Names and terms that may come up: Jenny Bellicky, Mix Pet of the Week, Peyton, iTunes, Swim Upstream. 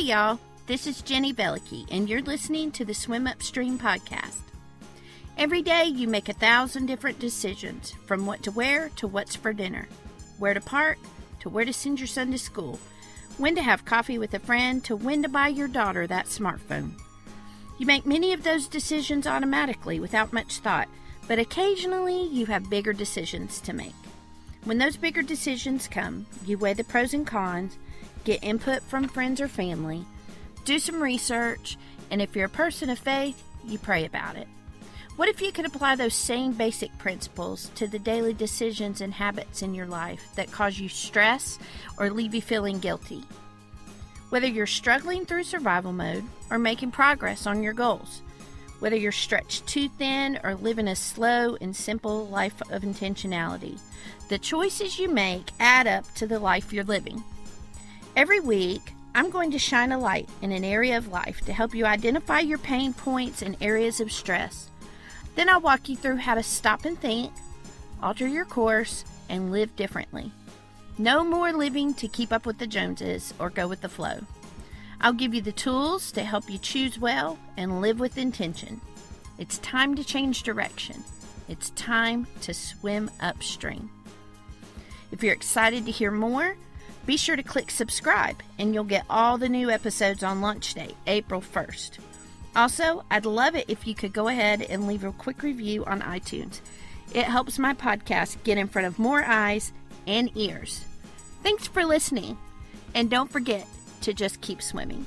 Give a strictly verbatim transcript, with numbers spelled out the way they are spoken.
Hey y'all, this is Jenny Bellicky, and you're listening to the Swim Upstream podcast. Every day you make a thousand different decisions, from what to wear to what's for dinner, where to park to where to send your son to school, when to have coffee with a friend to when to buy your daughter that smartphone. You make many of those decisions automatically without much thought, but occasionally you have bigger decisions to make. When those bigger decisions come, you weigh the pros and cons, get input from friends or family, do some research, and if you're a person of faith, you pray about it. What if you could apply those same basic principles to the daily decisions and habits in your life that cause you stress or leave you feeling guilty? Whether you're struggling through survival mode or making progress on your goals, whether you're stretched too thin or living a slow and simple life of intentionality, the choices you make add up to the life you're living. Every week, I'm going to shine a light in an area of life to help you identify your pain points and areas of stress. Then I'll walk you through how to stop and think, alter your course, and live differently. No more living to keep up with the Joneses or go with the flow. I'll give you the tools to help you choose well and live with intention. It's time to change direction. It's time to swim upstream. If you're excited to hear more, be sure to click subscribe and you'll get all the new episodes on launch day, April first. Also, I'd love it if you could go ahead and leave a quick review on iTunes. It helps my podcast get in front of more eyes and ears. Thanks for listening, and don't forget to just keep swimming.